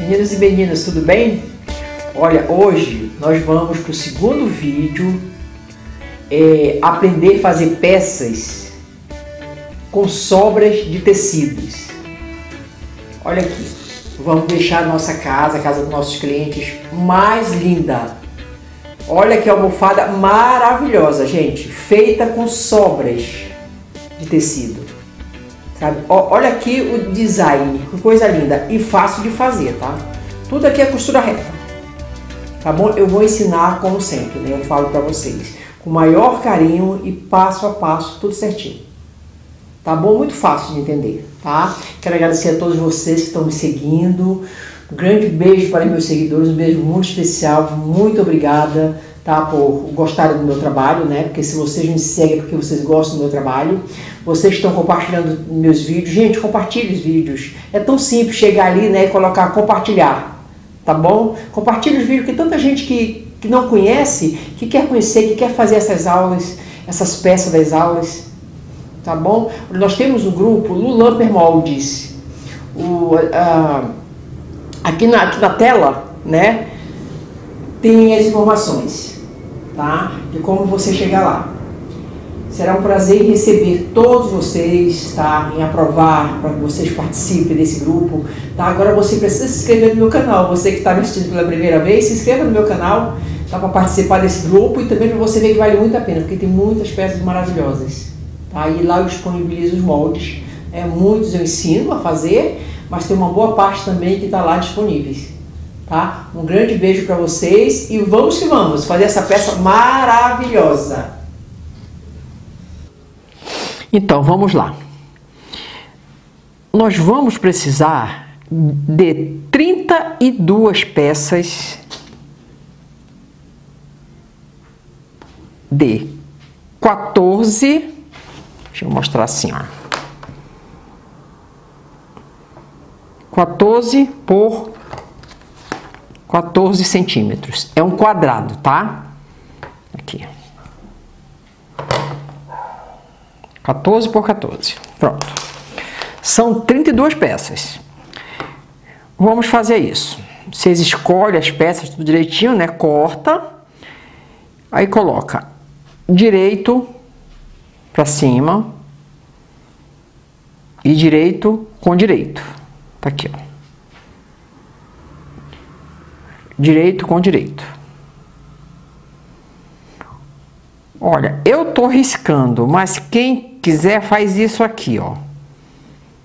Meninas e meninas, tudo bem? Olha, hoje nós vamos para o segundo vídeo aprender a fazer peças com sobras de tecidos. Olha aqui, vamos deixar a nossa casa, a casa dos nossos clientes, mais linda. Olha que almofada maravilhosa, gente, feita com sobras de tecido. Sabe? Olha aqui o design, que coisa linda e fácil de fazer, tá? Tudo aqui é costura reta, tá bom? Eu vou ensinar como sempre, né? Eu falo pra vocês, com o maior carinho e passo a passo, tudo certinho. Tá bom? Muito fácil de entender, tá? Quero agradecer a todos vocês que estão me seguindo. Um grande beijo para meus seguidores, um beijo muito especial, muito obrigada, tá, por gostarem do meu trabalho, né? Porque se vocês me seguem é porque vocês gostam do meu trabalho. Vocês estão compartilhando meus vídeos. Gente, compartilhe os vídeos. É tão simples chegar ali, né, e colocar compartilhar, tá bom? Compartilhe os vídeos, porque tanta gente que não conhece, que quer conhecer, que quer fazer essas aulas, essas peças das aulas, tá bom? Nós temos um grupo, Lu Lampert Moldes. Aqui na tela, né, tem as informações, tá, de como você chegar lá. Será um prazer receber todos vocês, tá, em aprovar para que vocês participem desse grupo, tá. Agora você precisa se inscrever no meu canal, você que está me assistindo pela primeira vez, se inscreva no meu canal, tá, para participar desse grupo e também para você ver que vale muito a pena, porque tem muitas peças maravilhosas, tá, e lá eu disponibilizo os moldes, né? Muitos eu ensino a fazer, mas tem uma boa parte também que está lá disponíveis, tá? Um grande beijo para vocês e vamos que vamos fazer essa peça maravilhosa. Então, vamos lá. Nós vamos precisar de 32 peças de 14, deixa eu mostrar assim, ó. 14 por 14 centímetros. É um quadrado, tá? Aqui. 14 por 14. Pronto. São 32 peças. Vamos fazer isso. Vocês escolhem as peças tudo direitinho, né? Corta. Aí coloca direito pra cima e direito com direito. Tá aqui, ó. Direito com direito. Olha, eu tô riscando, mas quem quiser faz isso aqui, ó.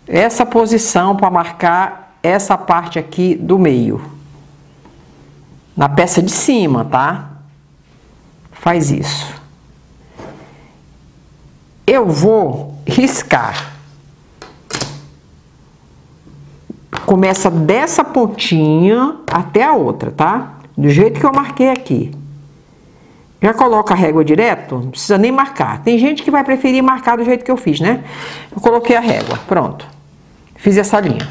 Essa posição para marcar essa parte aqui do meio. Na peça de cima, tá? Faz isso. Eu vou riscar. Começa dessa pontinha até a outra, tá? Do jeito que eu marquei aqui. Já coloca a régua direto, não precisa nem marcar. Tem gente que vai preferir marcar do jeito que eu fiz, né? Eu coloquei a régua, pronto. Fiz essa linha.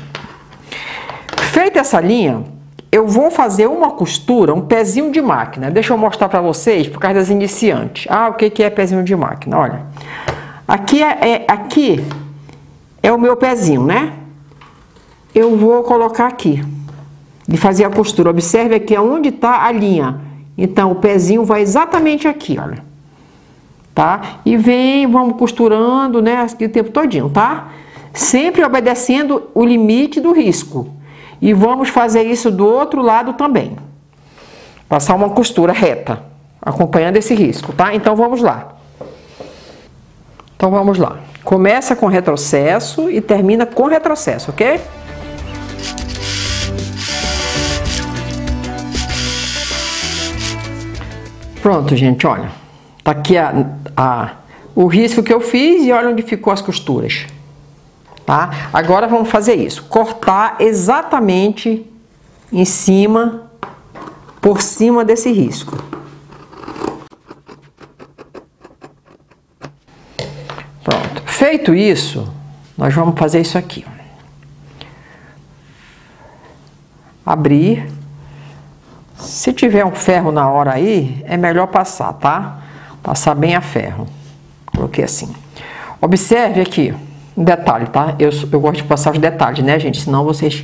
Feita essa linha, eu vou fazer uma costura, um pezinho de máquina. Deixa eu mostrar pra vocês, por causa das iniciantes. Ah, o que é pezinho de máquina? Olha. Aqui é o meu pezinho, né? Eu vou colocar aqui e fazer a costura. Observe aqui aonde tá a linha. Então, o pezinho vai exatamente aqui, olha. Tá? E vem, vamos costurando, né, aqui o tempo todinho, tá? Sempre obedecendo o limite do risco. E vamos fazer isso do outro lado também. Passar uma costura reta, acompanhando esse risco, tá? Então, vamos lá. Então, vamos lá. Começa com retrocesso e termina com retrocesso, ok? Pronto, gente, olha, tá aqui o risco que eu fiz e olha onde ficou as costuras, tá? Agora vamos fazer isso, cortar exatamente em cima, por cima desse risco. Pronto, feito isso, nós vamos fazer isso aqui. Abrir. Se tiver um ferro na hora aí, é melhor passar, tá? Passar bem a ferro. Coloquei assim. Observe aqui, um detalhe, tá? Eu gosto de passar os detalhes, né, gente? Senão vocês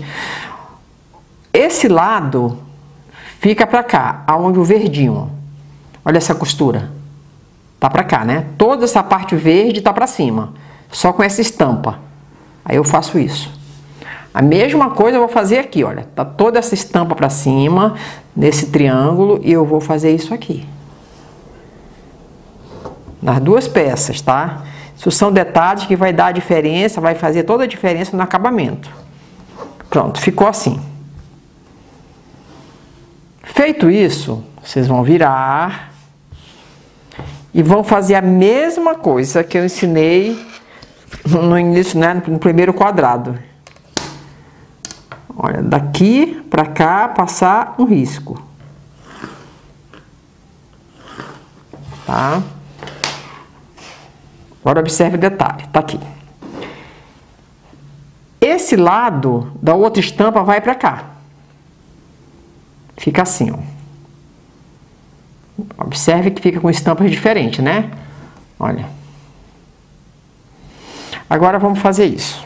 Esse lado fica pra cá, aonde o verdinho. Olha essa costura. Tá pra cá, né? Toda essa parte verde tá pra cima. Só com essa estampa. Aí eu faço isso. A mesma coisa eu vou fazer aqui, olha. Tá toda essa estampa pra cima, nesse triângulo, e eu vou fazer isso aqui. Nas duas peças, tá? Isso são detalhes que vai dar a diferença, vai fazer toda a diferença no acabamento. Pronto, ficou assim. Feito isso, vocês vão virar e vão fazer a mesma coisa que eu ensinei no início, né, no primeiro quadrado. Olha, daqui pra cá, passar um risco. Tá? Agora observe o detalhe, tá aqui. Esse lado da outra estampa vai pra cá. Fica assim, ó. Observe que fica com estampas diferentes, né? Olha. Agora vamos fazer isso.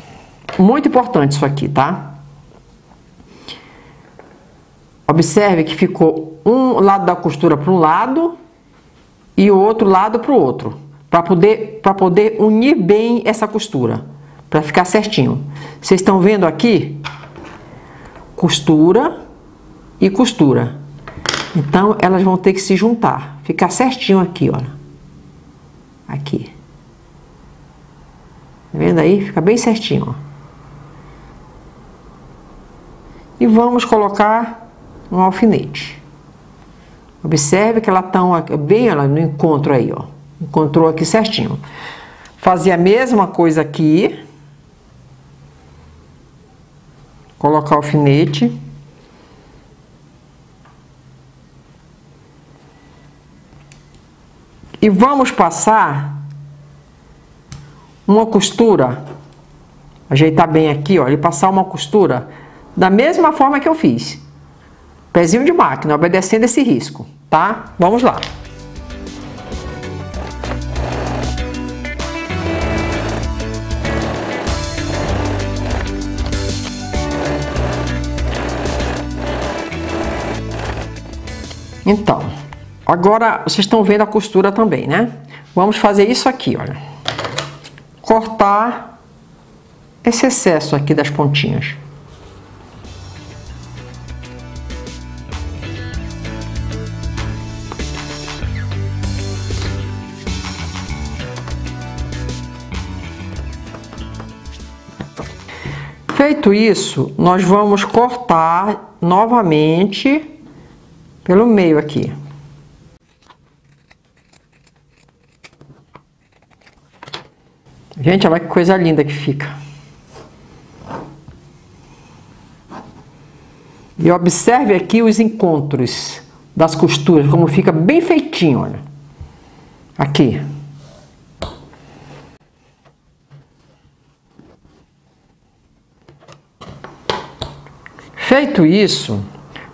Muito importante isso aqui, tá? Observe que ficou um lado da costura para um lado e o outro lado para o outro. Para poder unir bem essa costura. Para ficar certinho. Vocês estão vendo aqui? Costura e costura. Então, elas vão ter que se juntar. Ficar certinho aqui, olha. Aqui. Tá vendo aí? Fica bem certinho, ó. E vamos colocar um alfinete. Observe que elas estão bem, ela no encontro aí, ó. Encontrou aqui certinho. Fazer a mesma coisa aqui. Colocar o alfinete. E vamos passar uma costura. Ajeitar bem aqui, ó. E passar uma costura da mesma forma que eu fiz. Pezinho de máquina, obedecendo esse risco, tá? Vamos lá. Então, agora vocês estão vendo a costura também, né? Vamos fazer isso aqui, olha. Cortar esse excesso aqui das pontinhas. Feito isso, nós vamos cortar novamente pelo meio aqui. Gente, olha que coisa linda que fica. E observe aqui os encontros das costuras, como fica bem feitinho, olha. Aqui. Feito isso,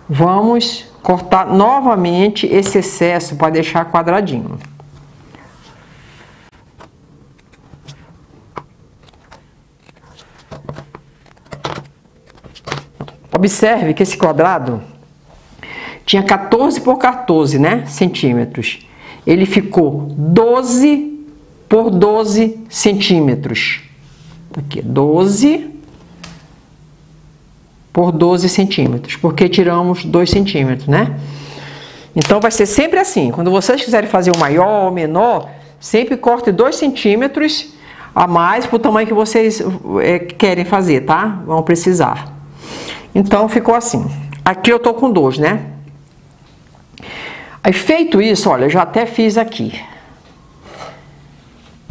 vamos cortar novamente esse excesso para deixar quadradinho. Observe que esse quadrado tinha 14 por 14, né, centímetros. Ele ficou 12 por 12 centímetros. Aqui, 12 por 12 centímetros, porque tiramos 2 centímetros, né? Então, vai ser sempre assim. Quando vocês quiserem fazer o maior ou menor, sempre corte 2 centímetros a mais pro tamanho que vocês querem fazer, tá? Vão precisar. Então, ficou assim. Aqui eu tô com 2, né? Aí, feito isso, olha, eu já até fiz aqui.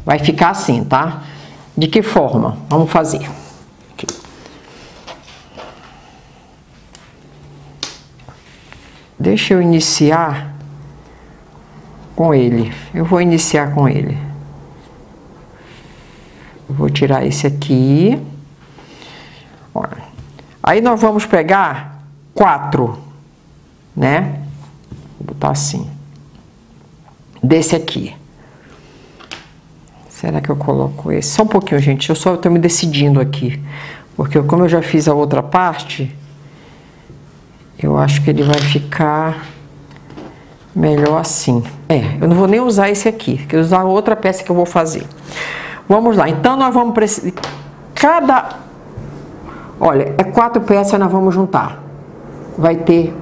Vai ficar assim, tá? De que forma? Vamos fazer. Deixa eu iniciar com ele. Eu vou iniciar com ele. Eu vou tirar esse aqui. Olha. Aí nós vamos pegar 4, né? Vou botar assim. Desse aqui. Será que eu coloco esse? Só um pouquinho, gente. Eu só tô me decidindo aqui. Porque como eu já fiz a outra parte... Eu acho que ele vai ficar melhor assim. Eu não vou nem usar esse aqui, porque eu vou usar outra peça que eu vou fazer. Vamos lá, então nós vamos precisar... Olha, é 4 peças, nós vamos juntar. Vai ter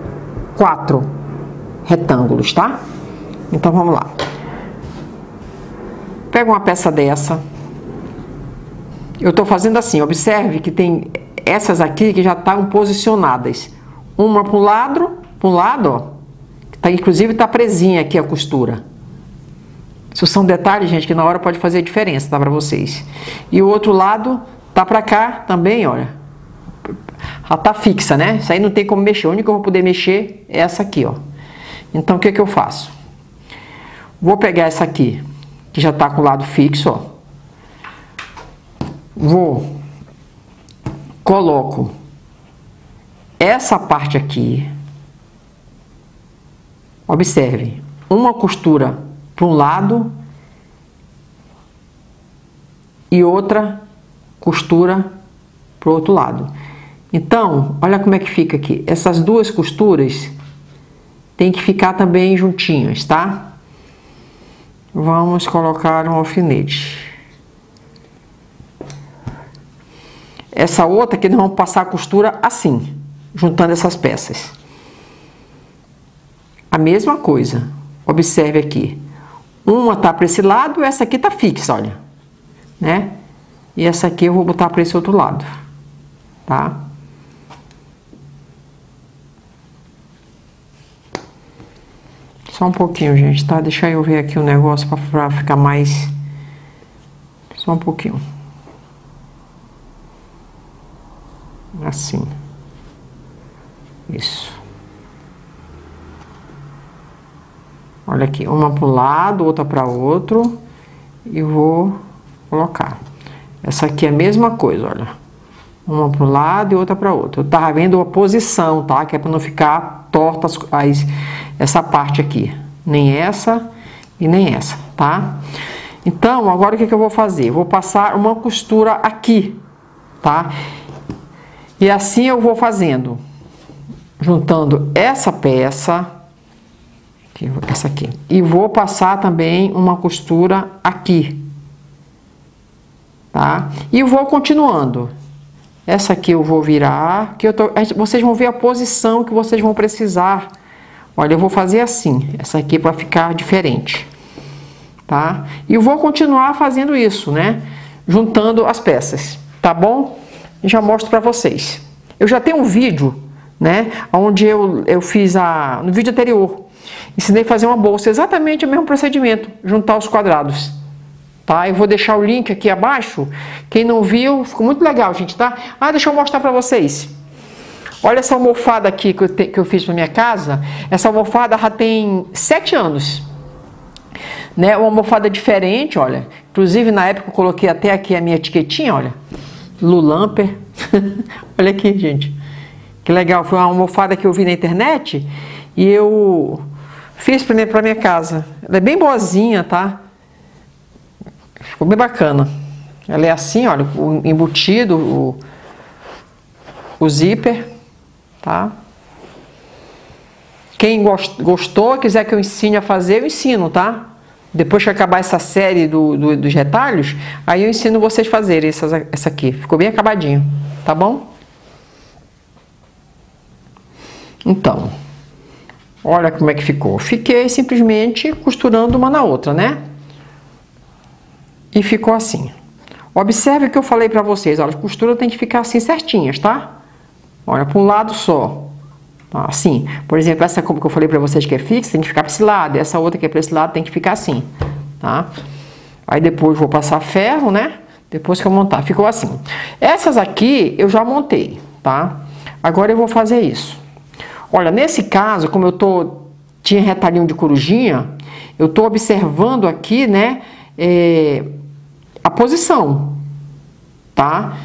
4 retângulos, tá? Então vamos lá. Pega uma peça dessa. Eu tô fazendo assim, observe que tem essas aqui que já estão posicionadas. Uma pro lado, ó. Tá, inclusive tá presinha aqui a costura. Isso são detalhes, gente, que na hora pode fazer a diferença, tá, pra vocês. E o outro lado tá pra cá também, olha. Ela tá fixa, né? Isso aí não tem como mexer. A única que eu vou poder mexer é essa aqui, ó. Então, o que que eu faço? Vou pegar essa aqui, que já tá com o lado fixo, ó. Coloco essa parte aqui. Observe, uma costura para um lado e outra costura para o outro lado. Então, olha como é que fica aqui. Essas duas costuras tem que ficar também juntinhas, tá? Vamos colocar um alfinete. Essa outra aqui nós vamos passar a costura assim, juntando essas peças. A mesma coisa, observe aqui. Uma tá para esse lado, essa aqui tá fixa, olha, né? E essa aqui eu vou botar para esse outro lado, tá? Só um pouquinho, gente, tá? Deixa eu ver aqui o negócio para ficar mais... Só um pouquinho. Assim. Isso. Olha aqui, uma para um lado, outra para outro, e vou colocar. Essa aqui é a mesma coisa, olha. Uma para um lado e outra para outro. Eu tava vendo a posição, tá? Que é para não ficar torta essa parte aqui. Nem essa e nem essa, tá? Então, agora o que que eu vou fazer? Vou passar uma costura aqui, tá? E assim eu vou fazendo, juntando essa peça... Essa aqui. E vou passar também uma costura aqui. Tá? E vou continuando. Essa aqui eu vou virar, que eu tô... Vocês vão ver a posição que vocês vão precisar. Olha, eu vou fazer assim. Essa aqui para ficar diferente. Tá? E vou continuar fazendo isso, né? Juntando as peças. Tá bom? Já mostro pra vocês. Eu já tenho um vídeo, né? Onde eu fiz a... No vídeo anterior... Ensinei a fazer uma bolsa, exatamente o mesmo procedimento, juntar os quadrados, tá? Eu vou deixar o link aqui abaixo, quem não viu, ficou muito legal, gente, tá? Ah, deixa eu mostrar pra vocês. Olha essa almofada aqui que eu fiz pra minha casa, essa almofada já tem 7 anos, né? Uma almofada diferente, olha, inclusive na época eu coloquei até aqui a minha etiquetinha, olha, Lu Lampert, olha aqui, gente, que legal, foi uma almofada que eu vi na internet, e eu fiz primeiro para minha casa. Ela é bem boazinha, tá? Ficou bem bacana. Ela é assim, olha, o embutido, o zíper, tá? Quem gostou, quiser que eu ensine a fazer, eu ensino, tá? Depois que acabar essa série dos retalhos, aí eu ensino vocês a fazerem essa aqui. Ficou bem acabadinho, tá bom? Então... Olha como é que ficou. Fiquei simplesmente costurando uma na outra, né? E ficou assim. Observe o que eu falei pra vocês. Olha, a costura tem que ficar assim certinhas, tá? Olha, pra um lado só. Assim. Por exemplo, essa como que eu falei pra vocês que é fixa, tem que ficar pra esse lado. E essa outra que é pra esse lado tem que ficar assim, tá? Aí depois vou passar ferro, né? Depois que eu montar. Ficou assim. Essas aqui eu já montei, tá? Agora eu vou fazer isso. Olha, nesse caso, como eu tinha retalhinho de corujinha, eu tô observando aqui, né, a posição, tá?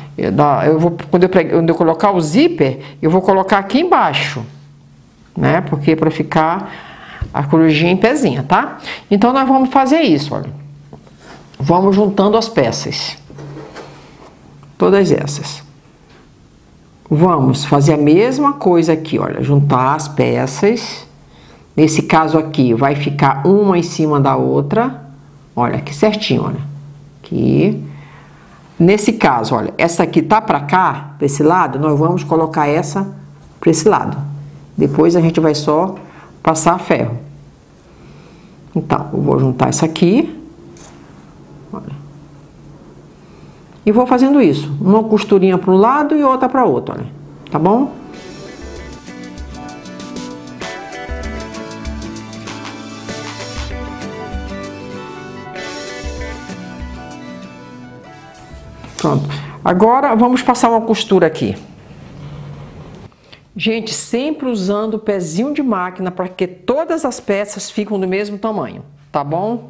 Quando eu colocar o zíper, eu vou colocar aqui embaixo, né, porque para ficar a corujinha em pezinha, tá? Então, nós vamos fazer isso, olha. Vamos juntando as peças. Todas essas. vamos fazer a mesma coisa aqui, olha, juntar as peças. Nesse caso aqui, vai ficar uma em cima da outra. Olha, aqui certinho, olha. Aqui. Nesse caso, olha, essa aqui tá pra cá, pra esse lado, nós vamos colocar essa pra esse lado. Depois a gente vai só passar ferro. Então, eu vou juntar essa aqui. Olha. E vou fazendo isso. Uma costurinha para um lado e outra para outro, olha. Tá bom? Pronto. Agora, vamos passar uma costura aqui. Gente, sempre usando o pezinho de máquina para que todas as peças ficam do mesmo tamanho, tá bom?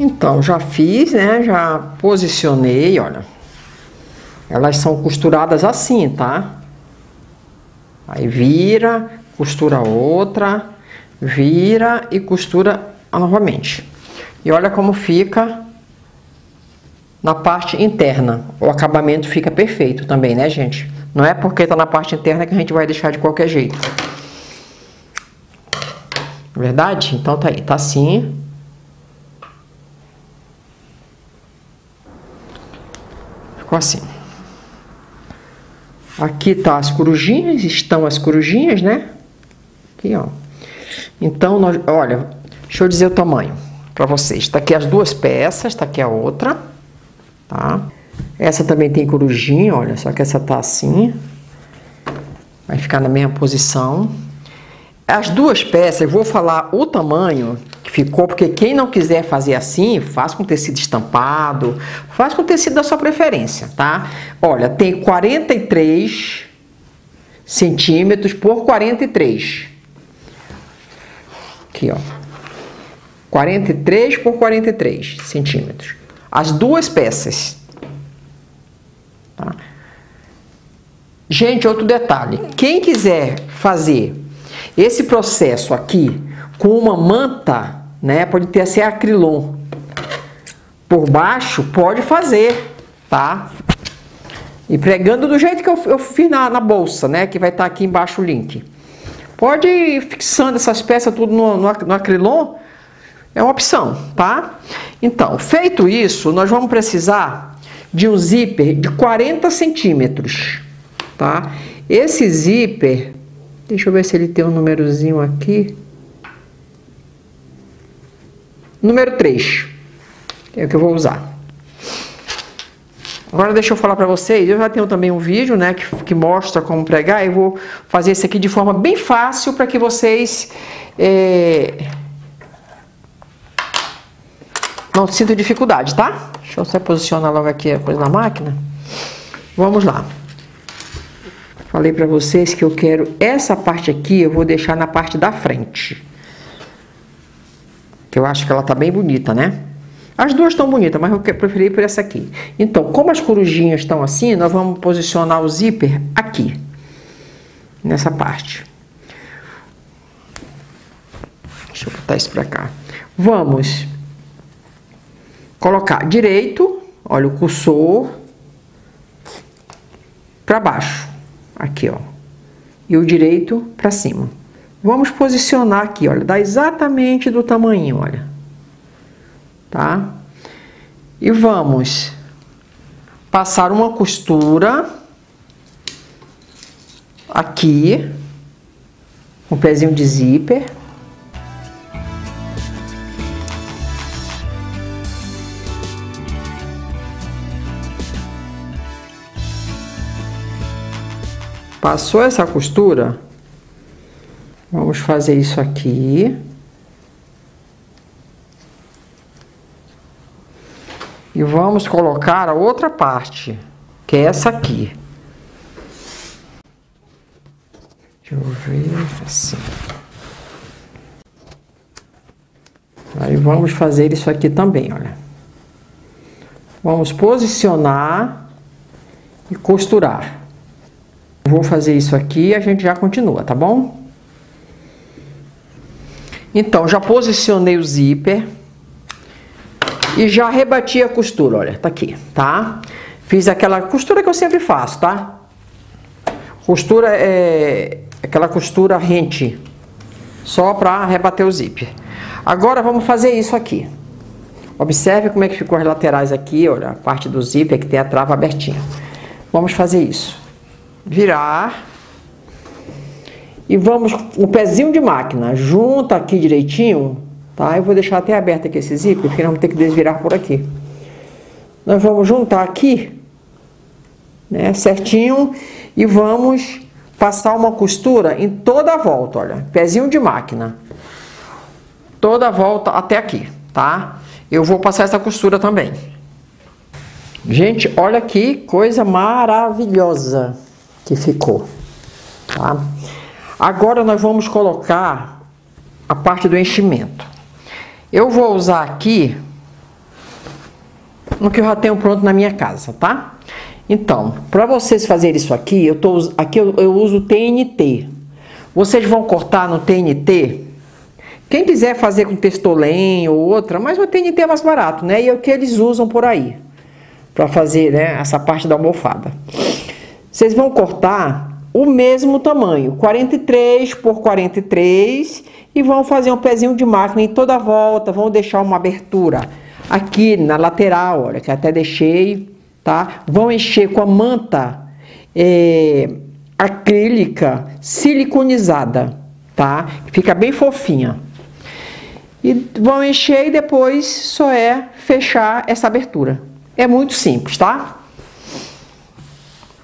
Então, já fiz, né? Já posicionei, olha. Elas são costuradas assim, tá? Aí vira, costura outra, vira e costura novamente. E olha como fica na parte interna. O acabamento fica perfeito também, né, gente? Não é porque tá na parte interna que a gente vai deixar de qualquer jeito. Verdade? Então tá aí, tá assim. Ficou assim. Aqui tá as corujinhas, estão as corujinhas, né? Aqui, ó. Então, nós, olha, deixa eu dizer o tamanho pra vocês. Tá aqui as duas peças, tá aqui a outra, tá? Essa também tem corujinha, olha, só que essa tá assim. Vai ficar na mesma posição. As duas peças, eu vou falar o tamanho que ficou, porque quem não quiser fazer assim, faz com tecido estampado, faz com tecido da sua preferência, tá? Olha, tem 43 centímetros por 43. Aqui, ó. 43 por 43 centímetros. As duas peças. Tá? Gente, outro detalhe. Quem quiser fazer esse processo aqui, com uma manta, né, pode ter esse acrilon por baixo, pode fazer, tá? E pregando do jeito que eu fiz na bolsa, né, que vai estar aqui embaixo o link. Pode ir fixando essas peças tudo no acrilon, é uma opção, tá? Então, feito isso, nós vamos precisar de um zíper de 40 centímetros, tá? Esse zíper... Deixa eu ver se ele tem um númerozinho aqui. Número 3. É o que eu vou usar. Agora deixa eu falar pra vocês. Eu já tenho também um vídeo, né, que mostra como pregar. Eu vou fazer isso aqui de forma bem fácil para que vocês não sintam dificuldade, tá? Deixa eu só posicionar logo aqui a coisa na máquina. Vamos lá. Falei pra vocês que eu quero essa parte aqui, eu vou deixar na parte da frente. Que eu acho que ela tá bem bonita, né? As duas estão bonitas, mas eu preferi por essa aqui. Então, como as corujinhas estão assim, nós vamos posicionar o zíper aqui. Nessa parte. Deixa eu botar isso pra cá. Vamos colocar direito, olha o cursor, pra baixo. Aqui, ó, e o direito pra cima. Vamos posicionar aqui, olha, dá exatamente do tamanho, olha, tá? E vamos passar uma costura aqui, um pezinho de zíper. Passou essa costura, vamos fazer isso aqui. E vamos colocar a outra parte, que é essa aqui. Deixa eu ver assim. Aí vamos fazer isso aqui também, olha. Vamos posicionar e costurar. Vou fazer isso aqui e a gente já continua, tá bom? Então, já posicionei o zíper e já rebati a costura, olha, tá aqui, tá? Fiz aquela costura que eu sempre faço, tá? Costura é aquela costura rente, só pra rebater o zíper. Agora vamos fazer isso aqui. Observe como é que ficou as laterais aqui, olha, a parte do zíper que tem a trava abertinha. Vamos fazer isso. Virar. E vamos com o pezinho de máquina, junta aqui direitinho, tá? Eu vou deixar até aberto aqui esse zíper, porque nós vamos ter que desvirar por aqui. Nós vamos juntar aqui, né, certinho, e vamos passar uma costura em toda a volta, olha, pezinho de máquina. Toda a volta até aqui, tá? Eu vou passar essa costura também. Gente, olha que coisa maravilhosa que ficou, tá? Agora nós vamos colocar a parte do enchimento. Eu vou usar aqui no que eu já tenho pronto na minha casa, tá? Então, para vocês fazerem isso aqui, eu uso TNT. Vocês vão cortar no TNT. Quem quiser fazer com textolém ou outra, mas o TNT é mais barato, né? E é o que eles usam por aí para fazer, né, essa parte da almofada. Vocês vão cortar o mesmo tamanho, 43 por 43, e vão fazer um pezinho de máquina em toda a volta, vão deixar uma abertura aqui na lateral, olha, que até deixei, tá? Vão encher com a manta acrílica siliconizada, tá? Fica bem fofinha. E vão encher e depois só é fechar essa abertura. É muito simples, tá?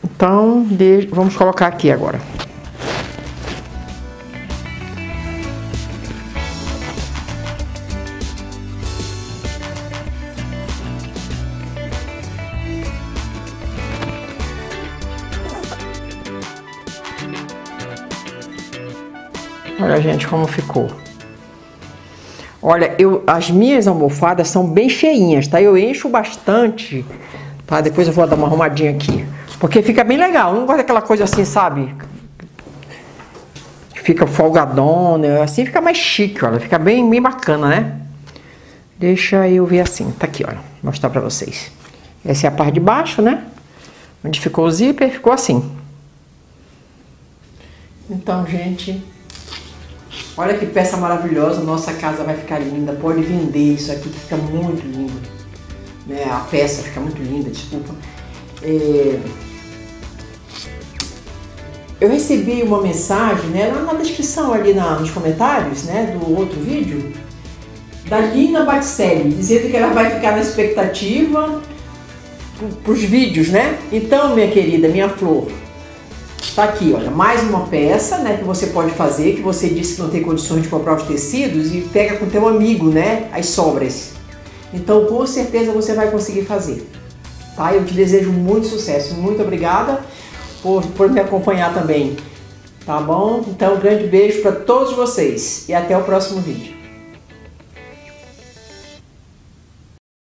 Então, vamos colocar aqui agora. Olha, gente, como ficou. Olha, as minhas almofadas são bem cheinhas, tá? Eu encho bastante, tá? Depois eu vou dar uma arrumadinha aqui. Porque fica bem legal, eu não gosto daquela coisa assim, sabe? Fica folgadona, assim fica mais chique, olha. Fica bem, bem bacana, né? Deixa eu ver assim, tá aqui, olha. Vou mostrar pra vocês. Essa é a parte de baixo, né? Onde ficou o zíper, ficou assim. Então, gente... Olha que peça maravilhosa, nossa casa vai ficar linda, pode vender isso aqui que fica muito lindo, né? A peça fica muito linda, desculpa. Eu recebi uma mensagem, né, lá na descrição, ali nos comentários, né, do outro vídeo, da Lina Batisselli, dizendo que ela vai ficar na expectativa para os vídeos, né? Então, minha querida, minha flor, tá aqui, olha, mais uma peça, né, que você pode fazer, que você disse que não tem condições de comprar os tecidos e pega com teu amigo, né, as sobras. Então, com certeza você vai conseguir fazer, tá? Eu te desejo muito sucesso, muito obrigada por me acompanhar também, tá bom? Então, um grande beijo para todos vocês e até o próximo vídeo.